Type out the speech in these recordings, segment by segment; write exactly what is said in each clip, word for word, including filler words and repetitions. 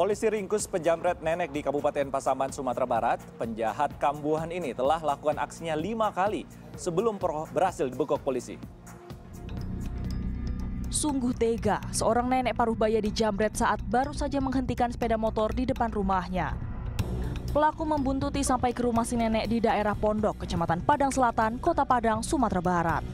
Polisi ringkus penjamret nenek di Kabupaten Pasaman, Sumatera Barat. Penjahat kambuhan ini telah lakukan aksinya lima kali sebelum berhasil dibekuk polisi. Sungguh tega, seorang nenek paruh baya dijamret saat baru saja menghentikan sepeda motor di depan rumahnya. Pelaku membuntuti sampai ke rumah si nenek di daerah Pondok, Kecamatan Padang Selatan, Kota Padang, Sumatera Barat.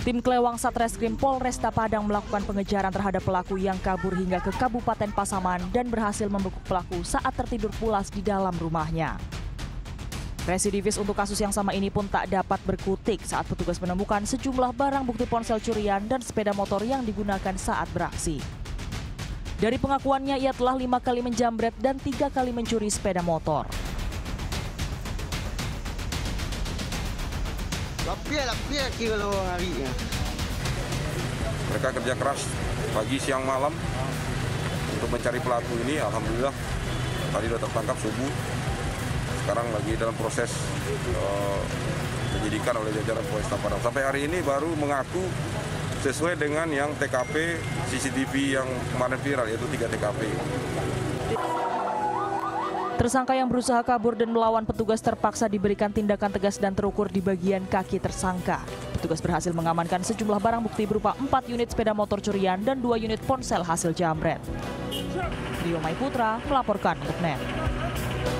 Tim Kelewang Satreskrim Polresta Padang melakukan pengejaran terhadap pelaku yang kabur hingga ke Kabupaten Pasaman dan berhasil membekuk pelaku saat tertidur pulas di dalam rumahnya. Residivis untuk kasus yang sama ini pun tak dapat berkutik saat petugas menemukan sejumlah barang bukti ponsel curian dan sepeda motor yang digunakan saat beraksi. Dari pengakuannya, ia telah lima kali menjamret dan tiga kali mencuri sepeda motor. Mereka kerja keras pagi, siang, malam untuk mencari pelaku ini. Alhamdulillah tadi sudah tertangkap subuh. Sekarang lagi dalam proses uh, penyidikan oleh jajaran Polresta Padang. Sampai hari ini baru mengaku sesuai dengan yang T K P C C T V yang kemarin viral, yaitu tiga T K P. Tersangka yang berusaha kabur dan melawan petugas terpaksa diberikan tindakan tegas dan terukur di bagian kaki tersangka. Petugas berhasil mengamankan sejumlah barang bukti berupa empat unit sepeda motor curian dan dua unit ponsel hasil jamret. Rio Mai Putra melaporkan untuk N E T.